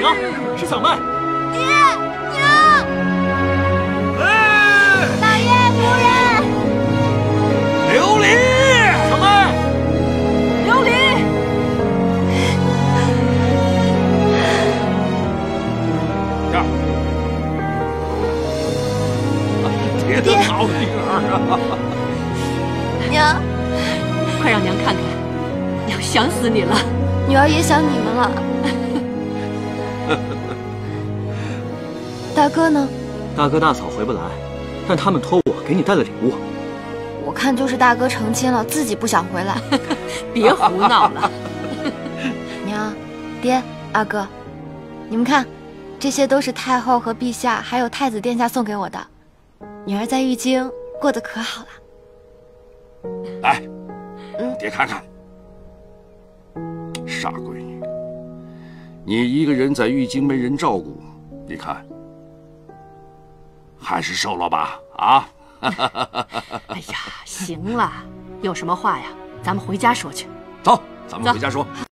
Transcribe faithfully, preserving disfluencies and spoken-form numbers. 娘，是小麦。爹，娘！哎，老爷夫人！琉璃，小麦，琉璃。这儿，爹的好女儿啊！娘，快让娘看看，娘想死你了。女儿也想你们了。 大哥呢？大哥大嫂回不来，但他们托我给你带了礼物。我看就是大哥成亲了，自己不想回来。别胡闹了。娘、爹、二哥，你们看，这些都是太后和陛下还有太子殿下送给我的。女儿在玉京过得可好了。来，嗯，爹看看，傻闺女，你一个人在玉京没人照顾，你看。 还是瘦了吧，啊！哎呀，行了，有什么话呀？咱们回家说去。走，咱们回家说。